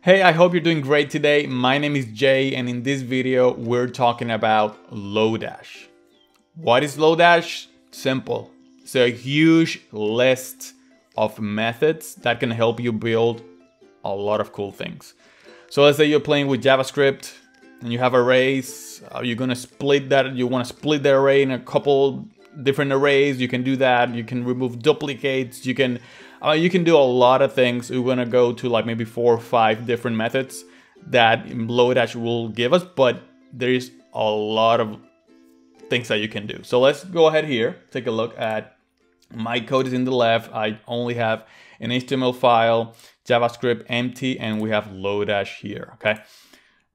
Hey, I hope you're doing great today. My name is Jay, and in this video, we're talking about Lodash. What is Lodash? Simple. It's a huge list of methods that can help you build a lot of cool things. So let's say you're playing with JavaScript and you have arrays. You're gonna split that. You wanna split the array in a couple different arrays. You can do that. You can remove duplicates. You can do a lot of things. We're gonna go to like maybe 4 or 5 different methods that Lodash will give us, but there is a lot of things that you can do. So let's go ahead here, take a look at my code is in the left. I only have an HTML file, JavaScript empty, and we have Lodash here, okay?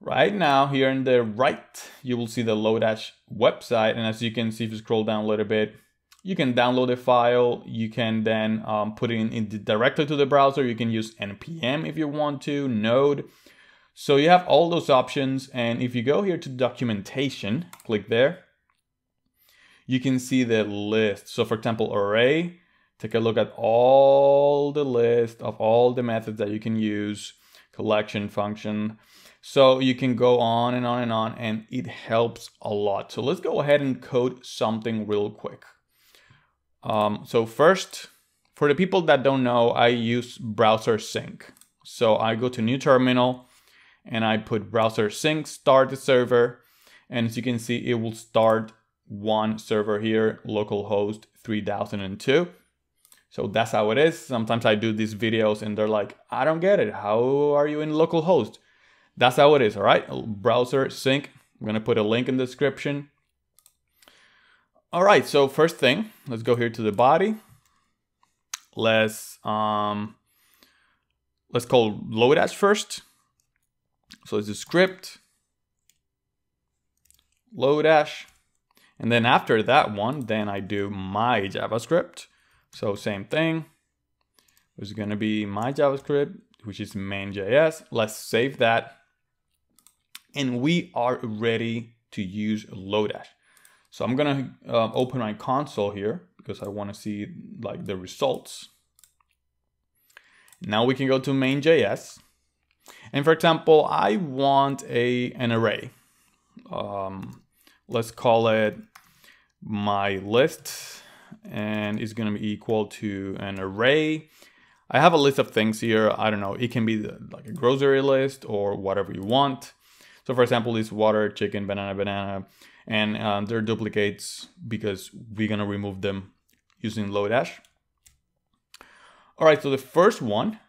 Right now, here in the right, you will see the Lodash website. And as you can see, if you scroll down a little bit, you can download a file. You can then put it in directly to the browser. You can use NPM if you want to, Node. So you have all those options. And if you go here to documentation, click there, you can see the list. So for example, array, take a look at all the list of all the methods that you can use, collection function. So you can go on and on and on, and it helps a lot. So let's go ahead and code something real quick. So first, for the people that don't know, I use Browsersync. So I go to new terminal and I put Browsersync, start the server. And as you can see, it will start one server here, localhost 3002. So that's how it is. Sometimes I do these videos and they're like, I don't get it. How are you in localhost? That's how it is, all right? Browsersync. I'm gonna put a link in the description. All right, so first thing, let's go here to the body. Let's call Lodash first. So it's a script, Lodash. And then after that one, then I do my JavaScript. So same thing, it's gonna be my JavaScript, which is main.js. Let's save that. And we are ready to use Lodash. So I'm gonna open my console here because I wanna see like the results. Now we can go to main.js. And for example, I want an array. Let's call it my list, and it's gonna be equal to an array. I have a list of things here. I don't know, it can be like a grocery list or whatever you want. So for example, it's water, chicken, banana, banana, and they're duplicates because we're gonna remove them using Lodash. All right, so the first one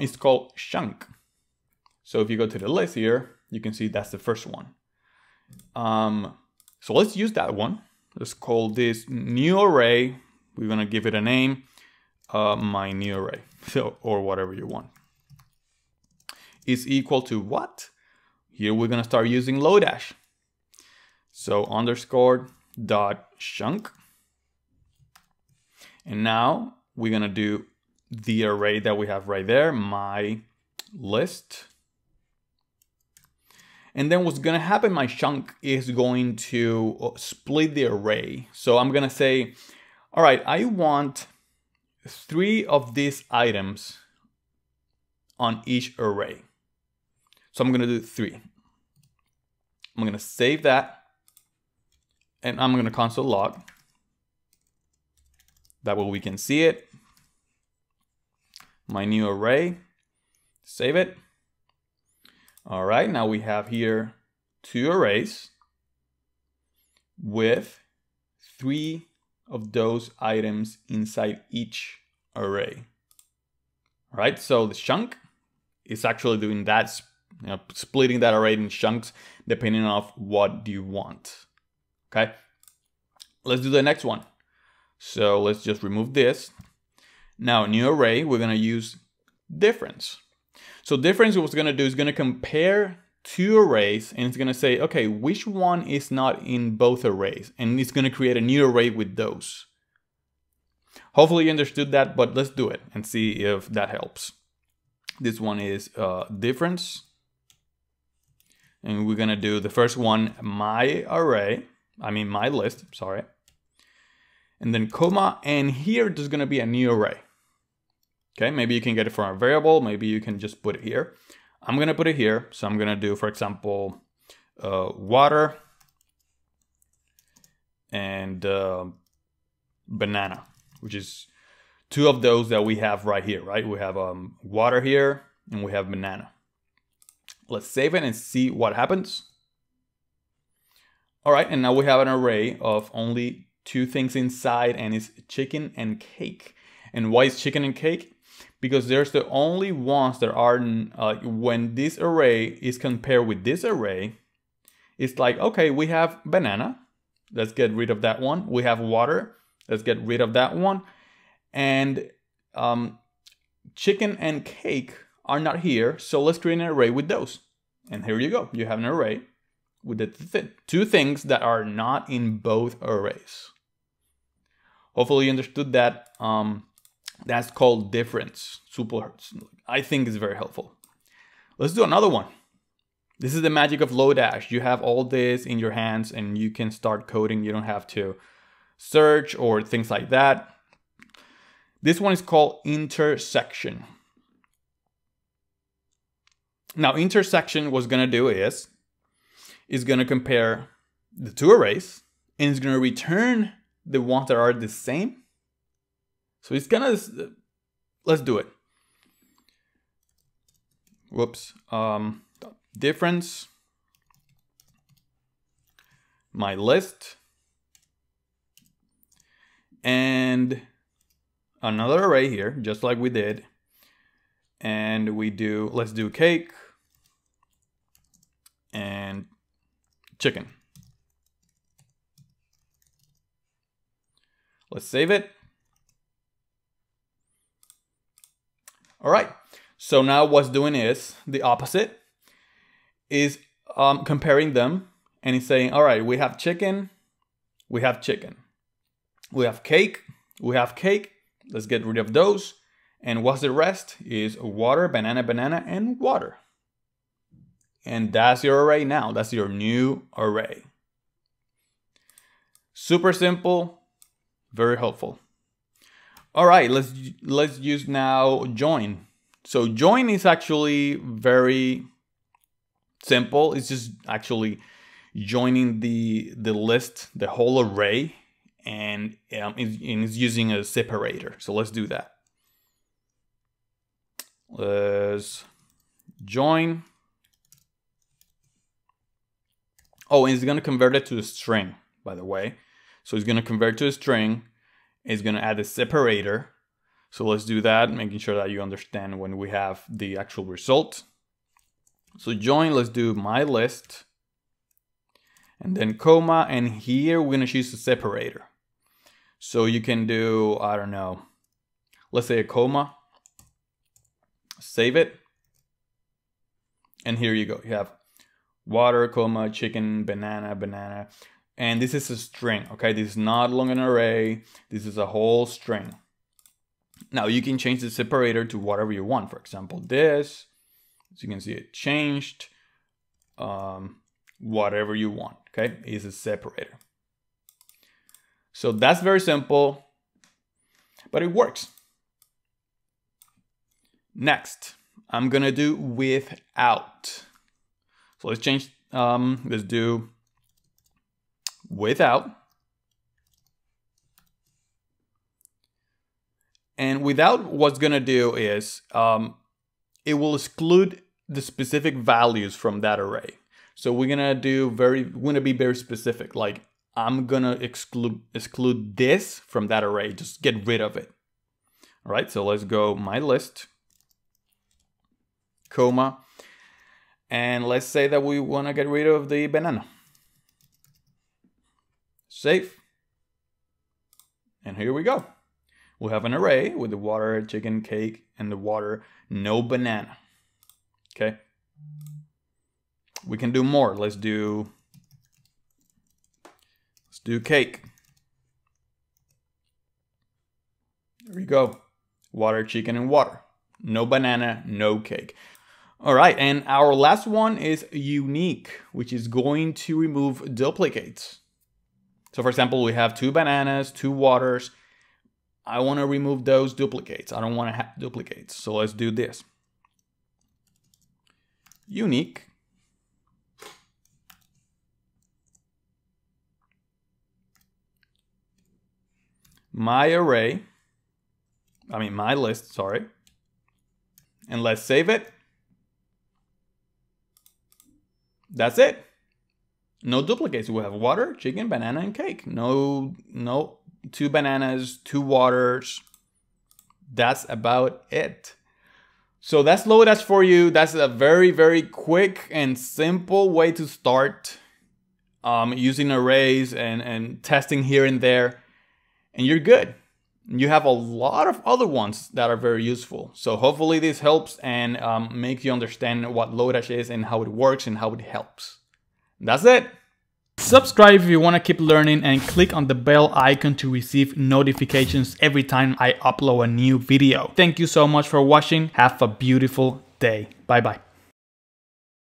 is called chunk. So if you go to the list here, you can see that's the first one. So let's use that one. Let's call this new array. We're gonna give it a name, my new array, so, or whatever you want. Is equal to what? Here we're gonna start using Lodash. So underscore dot chunk. And now we're gonna do the array that we have right there, my list. And then what's gonna happen, my chunk is going to split the array. So I'm gonna say, all right, I want 3 of these items on each array. So I'm gonna do 3. I'm gonna save that and I'm gonna console log. That way we can see it. My new array, save it. All right, now we have here 2 arrays with 3 of those items inside each array. All right, so the chunk is actually doing that, you know, splitting that array in chunks depending on what you want, okay? Let's do the next one. So let's just remove this. Now, new array, we're gonna use difference. So difference, what's gonna do is gonna compare 2 arrays and it's gonna say, okay, which one is not in both arrays? And it's gonna create a new array with those. Hopefully you understood that, but let's do it and see if that helps. This one is difference. And we're gonna do the first one, my list, sorry. And then comma, and here there's gonna be a new array. Okay, maybe you can get it from a variable, maybe you can just put it here. I'm going to put it here. So I'm going to do, for example, water and banana, which is two of those that we have right here, right? We have water here and we have banana. Let's save it and see what happens. All right, and now we have an array of only two things inside, and it's chicken and cake. And why is chicken and cake? Because there's the only ones that are, when this array is compared with this array, it's like, okay, we have banana, let's get rid of that one. We have water, let's get rid of that one. And chicken and cake are not here, so let's create an array with those. And here you go, you have an array with the two things that are not in both arrays. Hopefully you understood that. That's called difference. I think it's very helpful. Let's do another one. This is the magic of Lodash. You have all this in your hands and you can start coding. You don't have to search or things like that. This one is called intersection. Now, intersection, what's gonna do is, it's gonna compare the two arrays and it's gonna return the ones that are the same. So it's gonna, let's do it. Whoops. Difference, my list, and another array here, just like we did. And we do, let's do cake and chicken. Let's save it. All right, so now what's doing is the opposite, is comparing them, and it's saying, all right, we have chicken, we have chicken. We have cake, we have cake. Let's get rid of those. And what's the rest is water, banana, banana, and water. And that's your array now, that's your new array. Super simple, very helpful. All right, let's use now join. So join is actually very simple. It's just actually joining the list, the whole array, and it's using a separator. So let's do that. Let's join. Oh, and it's gonna convert it to a string, by the way. So it's gonna convert to a string. It's gonna add a separator. So let's do that, making sure that you understand when we have the actual result. So join, let's do my list and then comma, and here we're gonna choose the separator. So you can do, I don't know, let's say a comma, save it. And here you go, you have water, comma, chicken, banana, banana. And this is a string, okay? This is not long an array. This is a whole string. Now you can change the separator to whatever you want. For example, this, as you can see it changed, whatever you want, okay? Is a separator. So that's very simple, but it works. Next, I'm gonna do without. So let's change, let's do without. And without, what's gonna do is it will exclude the specific values from that array. So we're gonna do we're gonna be very specific. Like I'm gonna exclude this from that array, just get rid of it. All right, so let's go my list, comma, and let's say that we wanna get rid of the banana. Save. And here we go. We have an array with the water, chicken, cake, and the water, no banana. Okay. We can do more. Let's do cake. There we go. Water, chicken, and water. No banana, no cake. All right, and our last one is unique, which is going to remove duplicates. So for example, we have two bananas, two waters. I want to remove those duplicates. I don't want to have duplicates. So let's do this. unique my list, sorry. And let's save it. That's it. No duplicates. We have water, chicken, banana, and cake. No, two bananas, two waters. That's about it. So that's Lodash for you. That's a very, very quick and simple way to start using arrays and testing here and there. And you're good. You have a lot of other ones that are very useful. So hopefully this helps and makes you understand what Lodash is and how it works and how it helps. That's it. Subscribe if you want to keep learning and click on the bell icon to receive notifications every time I upload a new video. Thank you so much for watching. Have a beautiful day. Bye bye.